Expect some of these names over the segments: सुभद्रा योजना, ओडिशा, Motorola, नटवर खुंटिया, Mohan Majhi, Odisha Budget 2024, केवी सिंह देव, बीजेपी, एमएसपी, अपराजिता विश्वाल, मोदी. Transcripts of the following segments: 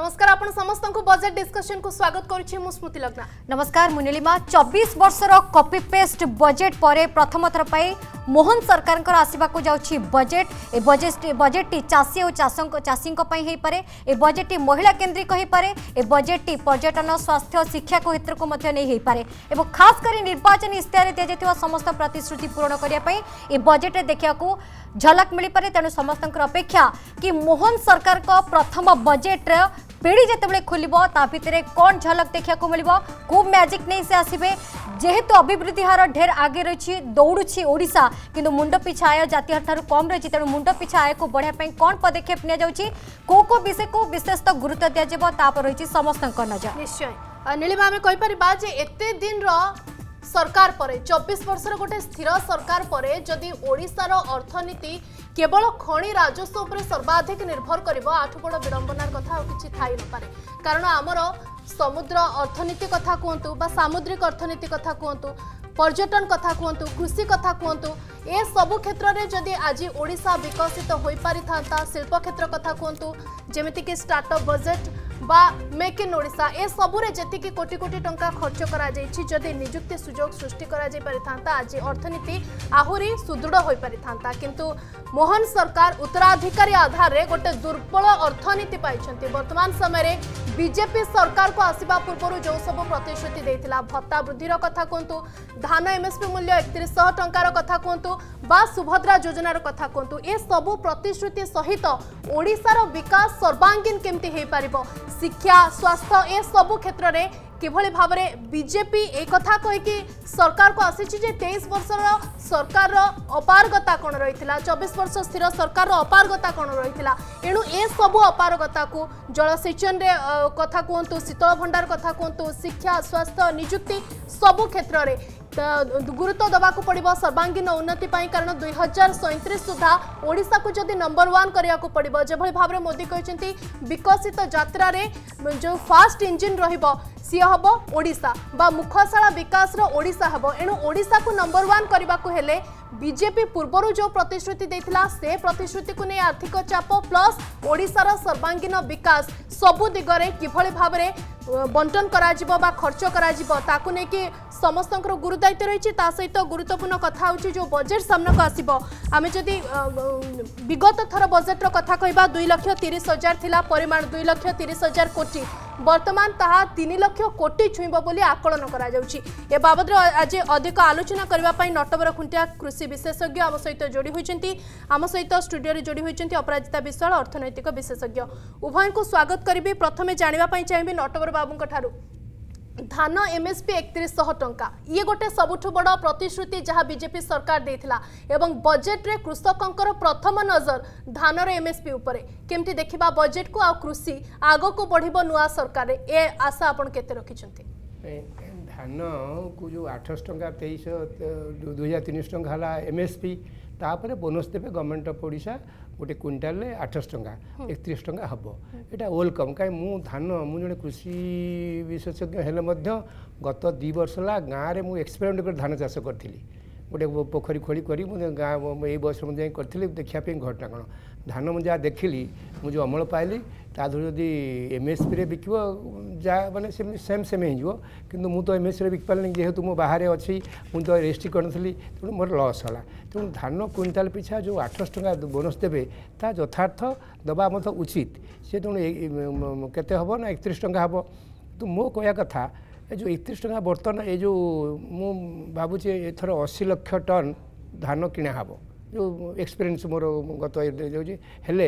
नमस्कार आपण समस्त को बजेट डिस्कशन को स्वागत करुछि मु स्मृति लग्ना। नमस्कार मुनिलिमा 24 वर्षर कॉपी पेस्ट बजेट पर प्रथम थर पाई मोहन सरकार आसवाक जाऊँगी बजेट। ए बजेट चाषी और चाषी हे पारे, ए बजेट महिला केन्द्रिक हो पारे, ए बजेट पर्यटन स्वास्थ्य शिक्षा क्षेत्र को नहीं पारे और खास कर निर्वाचन इश्तेहार दि जाता समस्त प्रतिश्रुति पूरण करने ए बजेट देखा झलक मिल पारे। तेणु समस्त अपेक्षा कि मोहन सरकार का प्रथम बजेट पेढ़ी जिते खोल ता भितर कौन झलक देखा मिल कौ मैजिक नहीं से आसबे। जेहेतु अभिवृद्धि हार ढेर आगे रही दौड़ुची ओडिशा किंतु मुंड पिछा आय जाति हार ठारू कम रही। तेणु मुंड पिछा आय को बढ़ाई कौन पदक्षेप नि जाउची को विषय को विशेषतः गुरुत्व दि जाबो तापर रही समस्त नजर। निश्चय नीलिमा आम कहीपरिया जे एते दिन रो सरकार पर 24 वर्षर गोटे स्थिर सरकार पर जदि ओडिशार अर्थनीति केवल खणी राजस्व उपर सर्वाधिक निर्भर करिबो आठ बड़ विडंबनार कथा किछि थाई न पारे। कारण आमर समुद्र अर्थनीति कथा कहतु बा सामुद्रिक अर्थनीति कथा कहतु पर्यटन कथा कहतु कृषि कथा कहतु ए सबु क्षेत्र में जदि आज ओडिशा विकसित हो पारि था शिल्प क्षेत्र कथा कहतु जेमिति कि स्टार्टअप बजेट बा मेक इन ओडिशा ए सबुरे जतिकि कोटी कोटी टंका खर्च करा जाइछि जदि नियुक्ति सुयोग सृष्टि करा जाय पारि थांता आज अर्थनीति आहुरी सुदृढ़ हो पारि थांता। किंतु मोहन सरकार उत्तराधिकारी आधार रे गोटे दुर्बल अर्थनीति पाइछन्ति। वर्तमान समय रे बीजेपी सरकार को आसीबा पूर्व जो सब प्रतिश्रुति देइथिला भत्ता वृद्धि कथा कहतु धान एमएसपी मूल्य 3100 टंकार कथा कहतु बा सुभद्रा योजनार कथा कहतु ए सबु प्रतिश्रुति सहित ओडिशार विकास सर्वांगीन केमति हे पारिबो शिक्षा स्वास्थ्य ए सबु क्षेत्र में किभली भाव में बीजेपी एक कथा कहीकि सरकार को आसी 23 वर्षर सरकार अपारगता कौन रही 24 वर्ष स्थिर सरकार अपारगता कौन रही। एणु ए सबु अपारगता को जलसेचन रे कथा कहतु शीतल भंडार कथा कहतु शिक्षा स्वास्थ्य निजुक्ति सबु क्षेत्र में गुरुत्व देवाक पड़ो सर्वांगीन उन्नति कारण 2037 सुधा ओडिशा को जदि नंबर वन करने को पड़ो जो भाव में मोदी कहते विकसित यात्रा रे जो फास्ट इंजिन रहिबो सी हबो ओडिशा बा मुखशाला विकास रो ओडिशा हबो। एणु ओडिशा को नंबर वन करने को हेले बीजेपी पूर्वर जो प्रतिश्रुति देथिला से प्रतिश्रुति को नहीं आर्थिक चाप प्लस ओडिशार सर्वांगीन विकास सबु दिगरे किभली भाव में बंटन कराजिबो बा खर्च कराजिबो ताकु ने कि समस्त गुरुदायित्व रही। सहित गुरुत्वपूर्ण कथा हो जो बजेट सामनाक आसब आम जदि विगत थर बजेट्र कथा कहबा 2,30,000 थिला परिमाण 2,30,000 कोटी वर्तमान ताहा 3,00,000 कोटी छुईब बोली आकलन करा जाउछि। ए बाबद आज अधिक आलोचना करबा पई नटवर खुंटिया कृषि विशेषज्ञ आम सहित जोड़ी होइछन्ती। आम सहित स्टूडियो रे जोड़ी होइछन्ती अपराजिता विश्वाल अर्थनैतिक विशेषज्ञ उभय को स्वागत करिबे। प्रथमे जानिबा पई चाहिबे नटवर बाबू को ठारू धान एमएसपी 3100 टंका ये गोटे सबुठु बड़ प्रतिश्रुति जहाँ बीजेपी सरकार देथिला एवं बजेट रे कृषकंकर प्रथम नजर धान रे एमएसपी उपरे केमती देखिबा बजेट को आ कृषि आगो को बढ़िबो नुआ सरकार रे ए आशा आपण केते रखिचंती। धान को जो 800 टंका 2300 टंका हला एमएसपी तापर बोनस देवे गवर्नमेंट ऑफ ओडिशा गोटे क्विंटाल 800 टंका 31 टंका हम यहाँ वेलकम कहीं धान मुझे कृषि विशेषज्ञ हेले गत दु वर्ष है गाँव में मुझे एक्सपेरिमेंट कर धान चाष करी गोटे पोखरी खोली कर गाँव ये बस में करी देखा घटना कौन धान मुझे जहाँ देखिली मुझे अमल पाइली तादर जदि एमएसपी रे बिक जहाँ मानने सेम हो कि तो एमएसपी रे बिक पारे जेहेतु मो बाहर अच्छी मुझे रेजिस्ट्री करी तेणु मोर लस है। तेणु धान क्विंटाल पिछा जो 800 टंका बोनस देवे ता यथार्थ दबा मत उचित सी तेणु केते हबो ना 31 टंका हबो। तो मो कहया कथा जो 31 टंका बर्तन ये जो मु भाबुचे एथर 80,00,000 टन धान किणा हबो जो एक्सपीरियंस मोर गत हेले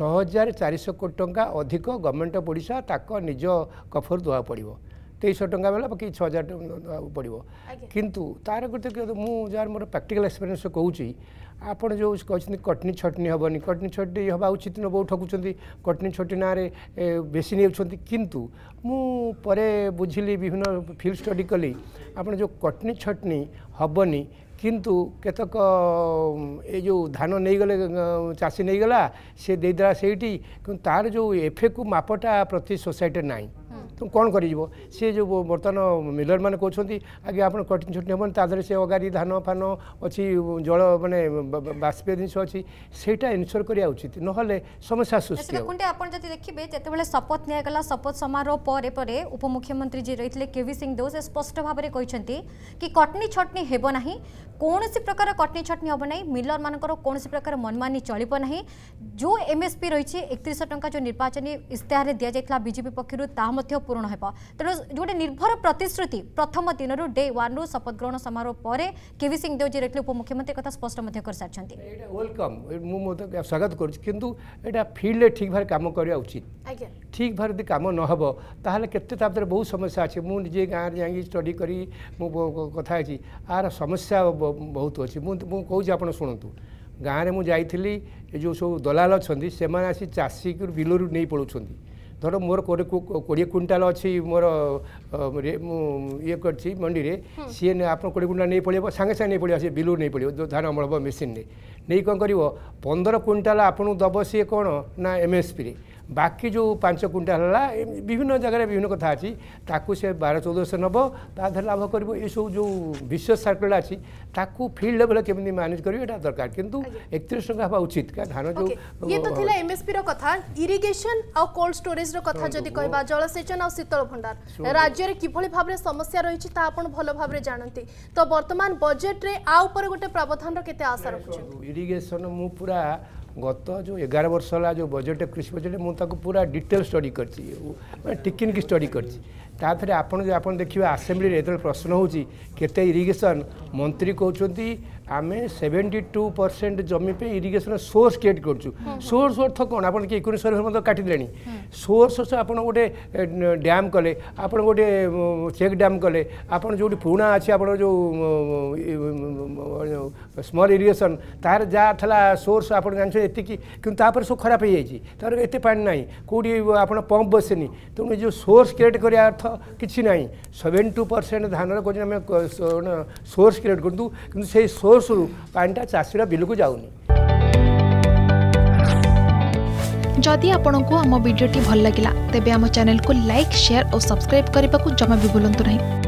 6,400 कोटी टंका अधिक गवर्नमेंट ऑफ ओडिशा ताक निज कफर दुआ पड़ो 2300 टंका बेला बाकी 6,000 पड़ो किंतु तार गोटे मुझे मोर प्रैक्टिकल एक्सपीरियंस कहूँ आपड़ जो कहते कटनी छटनी हेनी कटनी छटनी हवा उचित न बहुत ठकुंट कटनी छटनी ना बेसी नहीं किंतु मुझे बुझिली विभिन्न फील्ड स्टडी कली आप जो कटनी छटनी हेनी किंतु केतक ये जो धान नहीं गले चाषी नहीं गला से देदेला से तार जो एफे को मापटा प्रति सोसाइटी नाई तो कौन करी जो बर्तमान मिलर मैंने कहते आगे आप कटिंग छुट्टी हेन तादर से अगारी धान फान अच्छी जल मानने बाष्पीय जिन अच्छी सेटा इनश्योर करवा उचित ना समस्या सृष्टि देखिए जिते शपथ निगला शपथ समारोह पर उपमुख्यमंत्री जी रही केवी सिंह देव से स्पष्ट भाव में कहते कि कटनी छटनी हेबना कौन सी प्रकार कटनी छटनी हेबना मिलर मान कौन प्रकार मनमानी चलना ना जो एमएसपी रही 31 टंका जो निर्वाचन इश्तेहार दि जाता बीजेपी पक्षर पूरण हो तेणु जो निर्भर प्रतिश्रुति प्रथम दिन रू डे वन रु शपथ ग्रहण समारोह पर केवी सिंह देव जी रही उपमुख्यमंत्री कथा स्पष्ट कर सारी वेलकम मुझे स्वागत करा फिल्ड ठीक भाव कम करवा उचित ठीक भाव यदि कम न हो तापर बहुत समस्या अच्छे मुझे गाँव में जाकि स्टडी करी कथा आर समस्या बहुत अच्छी मुझे आप शुणु गाँव में मुझे जो सब दलाल अच्छे से आसी चाषी बिलू नहीं पलाऊँ धर मोर 20 क्विंटाल अच्छी मोर ये कर मंडी में सी आप 20 क्विंटाल नहीं पड़े सांगे सांगे नहीं पड़े बिलू नहीं पड़े धान अमल हम मेसीन नहीं कौन कर 15 क्विंटाल आपको दब सी कौन ना एमएसपी बाकी जो 5 क्विंटाल है विभिन्न जगह विभिन्न कथा अच्छी ताकू से 12-14 नब ताधर लाभ कर सब जो विश्व सर्कल अच्छी ताकू फील्ड लेवल केमती मैनेज करेंगे यहाँ दरकार किंतु 31 टका होगा उचित क्या धान जो ये तो थिला एमएसपी रो कथा इरिगेशन आ कोल्ड स्टोरेज रो कथा जदि कहबा जलसेचन आ शीतल भंडार राज्य रे किभली भाबरे समस्या रहिछि ता आपण भलो भाबरे जानंती तो वर्तमान बजेट रे आ ऊपर गोटे प्रावधान रो केते आशा रखुछि इरिगेशन मु पूरा गत जो 11 वर्ष है जो बजेट कृषि बजेट मुझे पूरा डिटेल स्टडी कर टिकिन की स्टडी कर आप देखिए आसेम्बली ये प्रश्न होते इरिगेशन मंत्री कहते आम 72% जमी पे इरिगेशन सोर्स क्रिएट कर सोर्स अर्थ कौन आप 19 काटिदे सोर्स आप गोटे डैम कले आप गोटे चेक डैम कले आप जो पुराणा अच्छे आप जो स्मल इरिगेशन तार जहाँ सोर्स आप जानते ये कि सब खराब हो जाए ये पा ना कौटी आप पंप बसनी तेणु जो सोर्स क्रिएट कराया अर्थ किसी ना 72% धान कहते सोर्स क्रिएट कर सोर्स पानी चाषी बिल को जाऊनी जदि आपंक आम भिडी भल लगा तेब आम चैनल को लाइक शेयर और सब्सक्राइब करने को जमा भी बुलां नहीं।